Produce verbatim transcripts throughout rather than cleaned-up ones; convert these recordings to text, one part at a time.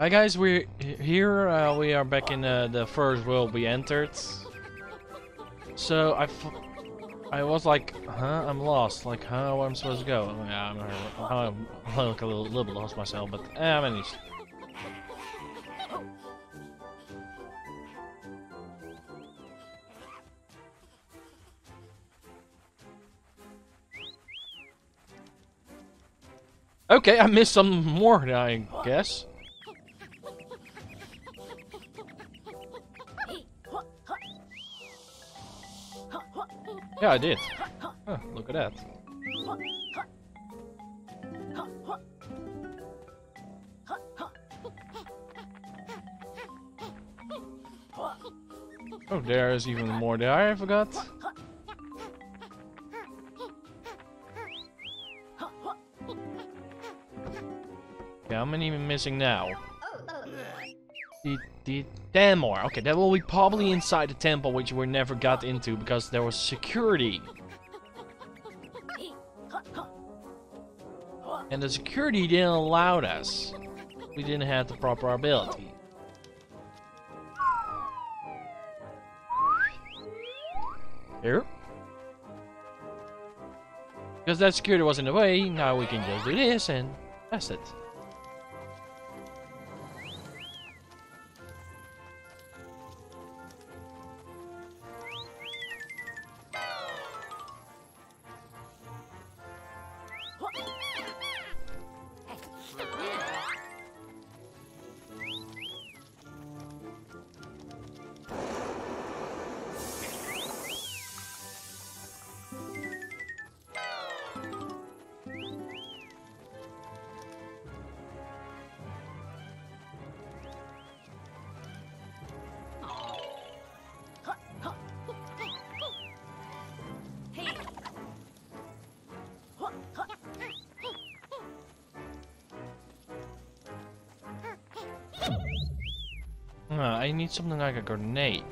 Hi guys, we're here. Uh, we are back in uh, the first world we entered. So I, f I was like, huh? I'm lost. Like, how I'm supposed to go? Yeah, I'm, I'm, I'm like a little, little bit lost myself, but uh, I managed. Okay, I missed some more, I guess. Yeah, I did. Oh, look at that. Oh, there is even more there, I forgot. Yeah, how many am I missing now? The, the ten more. Okay, that will be probably inside the temple, which we never got into because there was security. And the security didn't allow us. We didn't have the proper ability. Here. Because that security was in the way, now we can just do this and that's it. Uh, I need something like a grenade.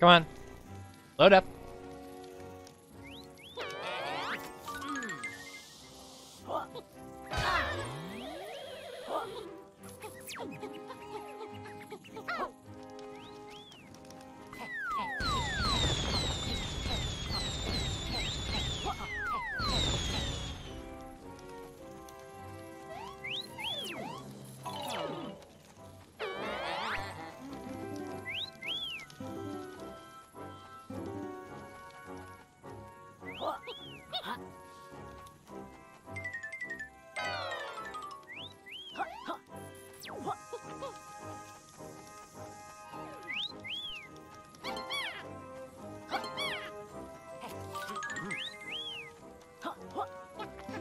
Come on, load up.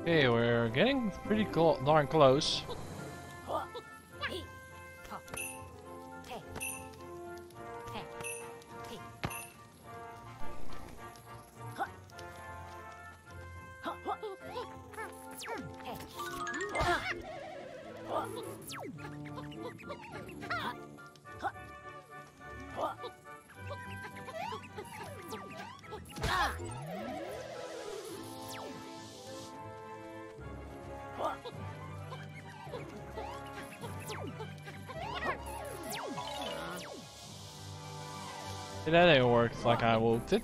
Okay, we're getting pretty cl- darn close. That ain't worked like I hoped it.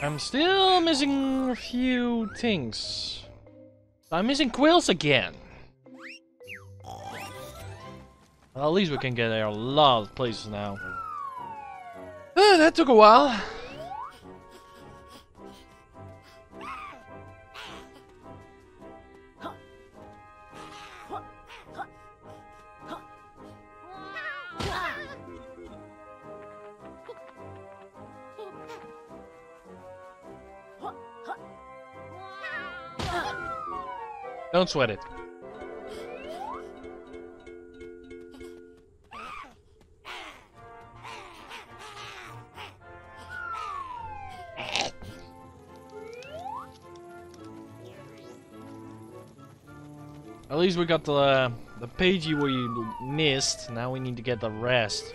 I'm still missing a few things. I'm missing quills again. Well, at least we can get there a lot of places now. Uh, that took a while. Don't sweat it. At least we got the uh, the pagey we missed. Now we need to get the rest.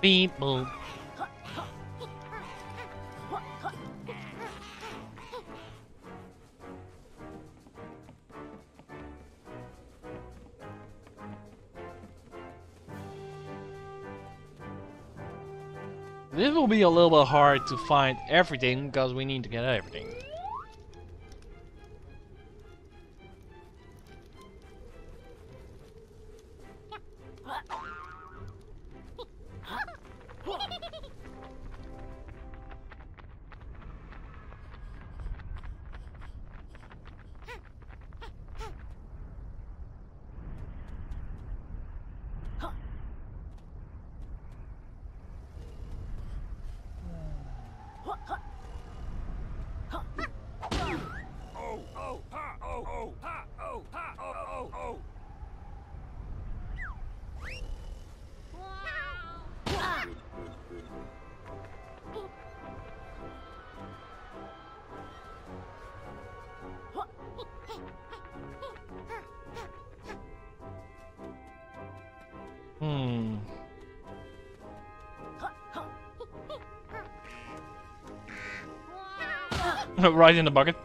People. This will be a little bit hard to find everything because we need to get everything. Right in the bucket.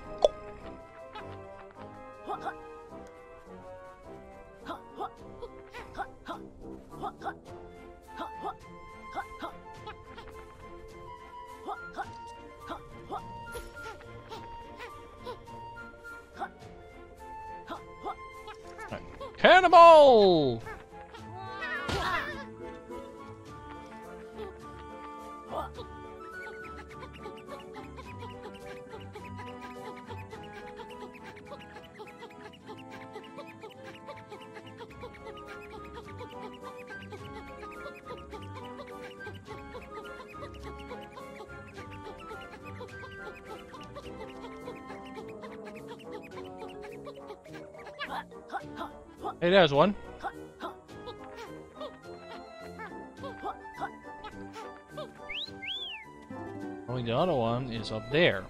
Right. Cannibal! Hey, there's one. Only the other one is up there.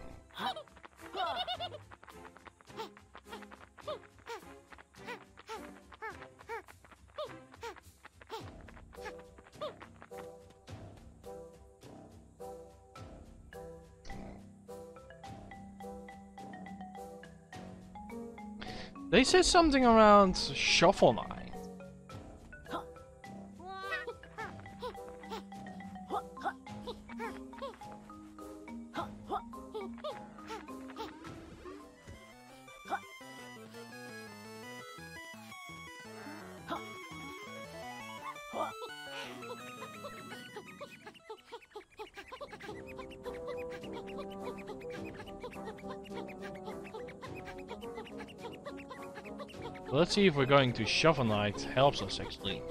They said something around Shovel Knight. Let's see if we're going to Shovel Knight helps us actually.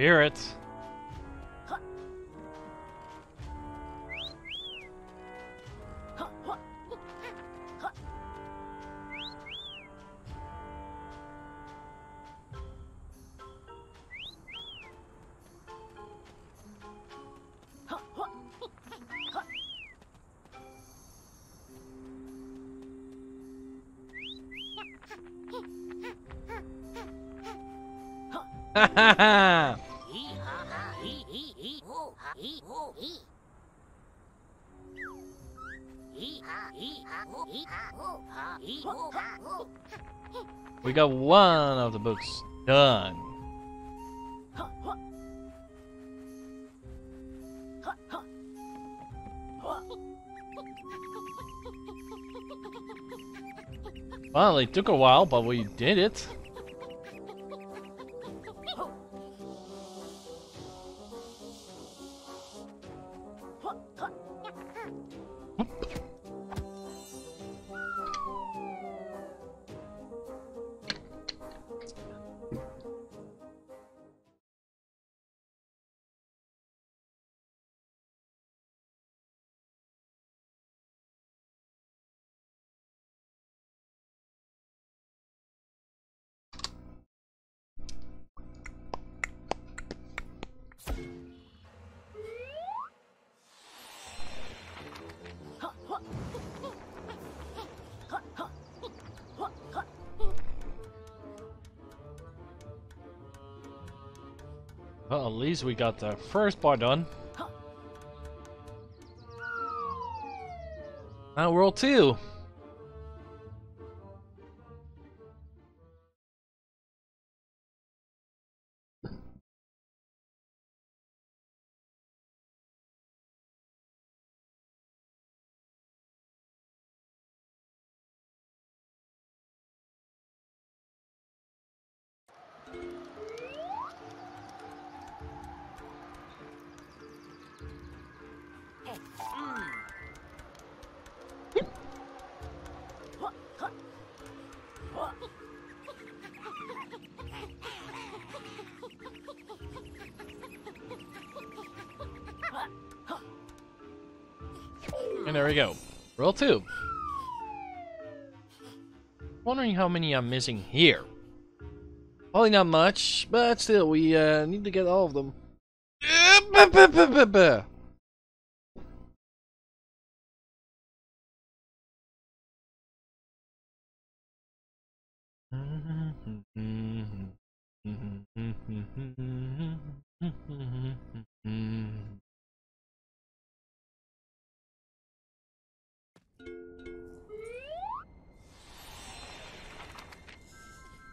Hear it. We got one of the books done. Well, it took a while, but we did it. Well, at least we got the first part done. Now world two. And there we go. Roll two. Wondering how many I'm missing here. Probably not much, but still, we uh, need to get all of them.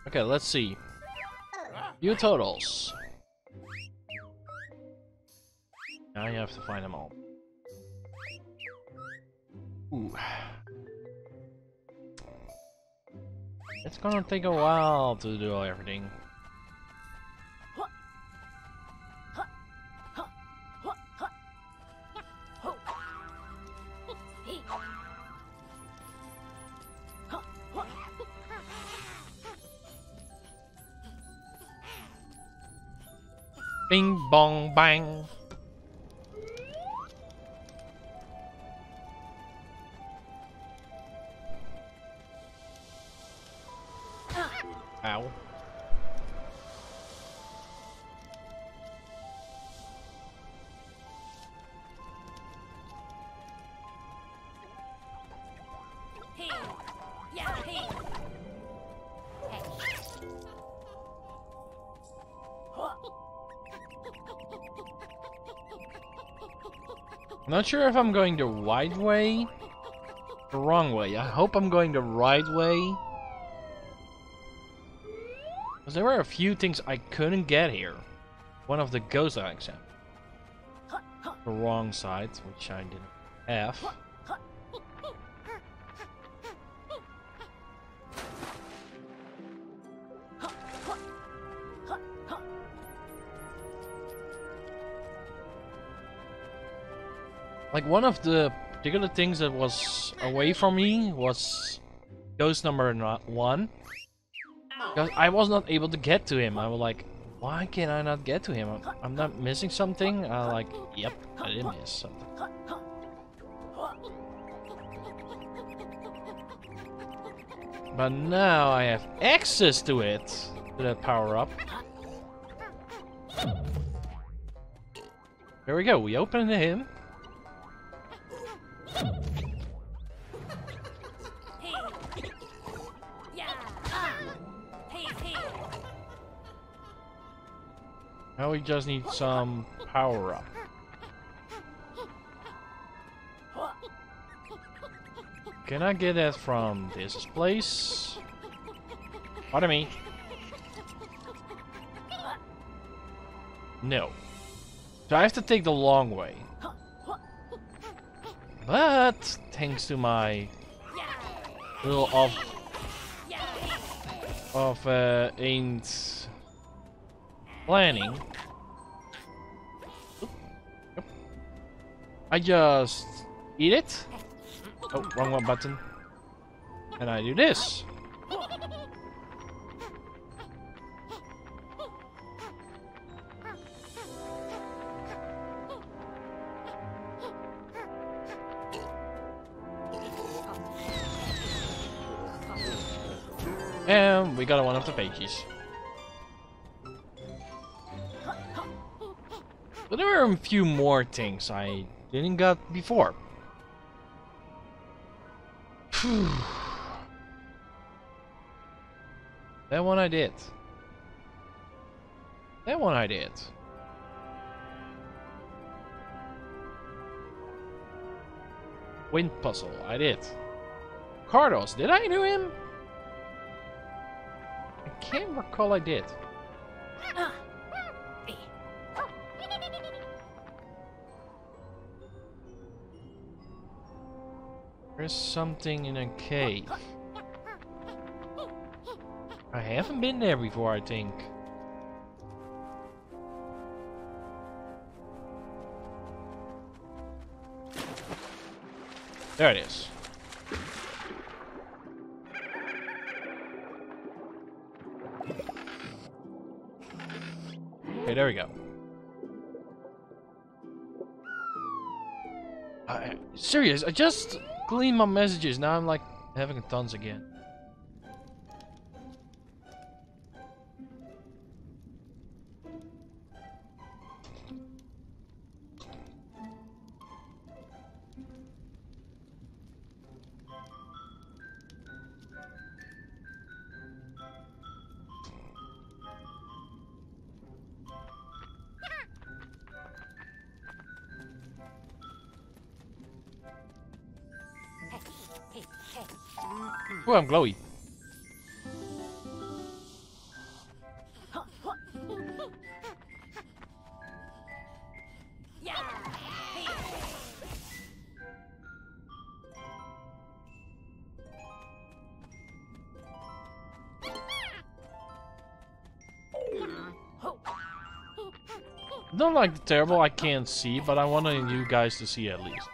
Okay, let's see. View totals. Now you have to find them all. Ooh. It's gonna take a while to do everything. Bing bong bang. Ow. I'm not sure if I'm going the right way, the wrong way. I hope I'm going the right way. Because there were a few things I couldn't get here. One of the ghost eggs, the wrong side, which I didn't have. Like, one of the particular things that was away from me was ghost number one. Because I was not able to get to him. I was like, Why can I not get to him? I'm, I'm not missing something? Uh, like, yep, I did miss something. But now I have access to it, to that power-up. There we go, we open to him. Now we just need some power-up. Can I get that from this place? Pardon me. No. So I have to take the long way. But thanks to my little off of uh, ain't planning, I just eat it. Oh, wrong one button. And I do this. And we got one of the pages. But there are a few more things I didn't got before. Whew. That one I did. That one I did. Wind puzzle, I did. Cardos, did I do him? I can't recall I did. There's something in a cave. I haven't been there before, I think. There it is. Okay, there we go. I, serious, I just... clean my messages, now I'm like having tons again. Oh, I'm glowy. Not like the terrible I can't see, but I wanted you guys to see at least.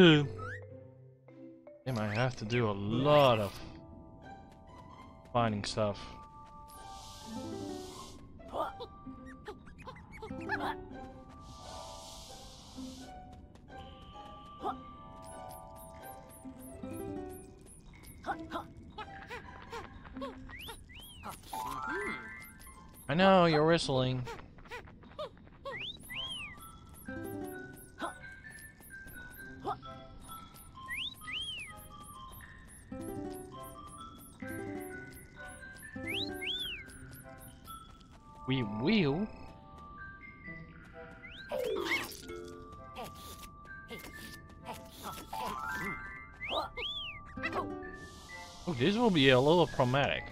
Damn, I have to do a lot of finding stuff. I know, you're whistling. We will. Oh, this will be a little problematic.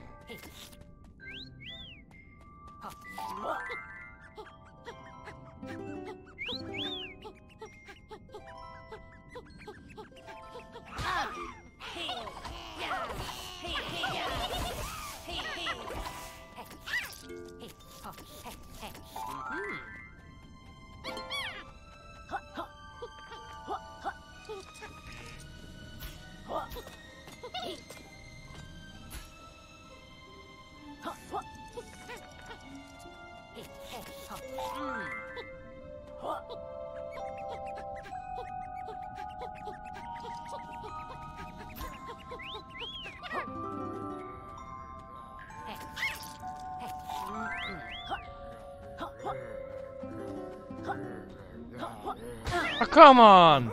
Oh, come on!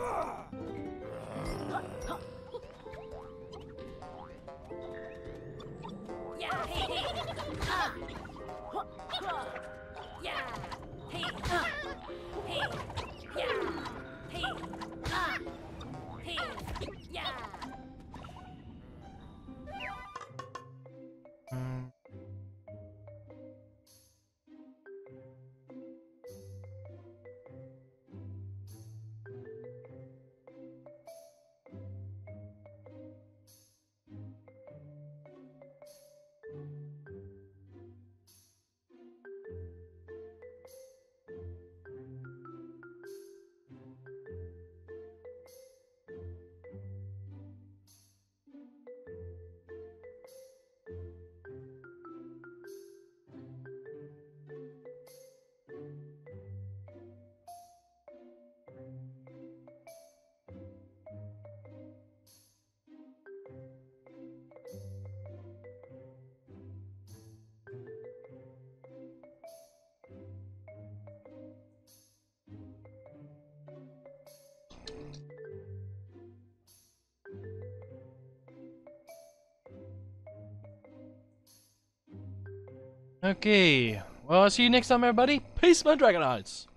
Okay, well, I'll see you next time, everybody. Peace, my Dragonites!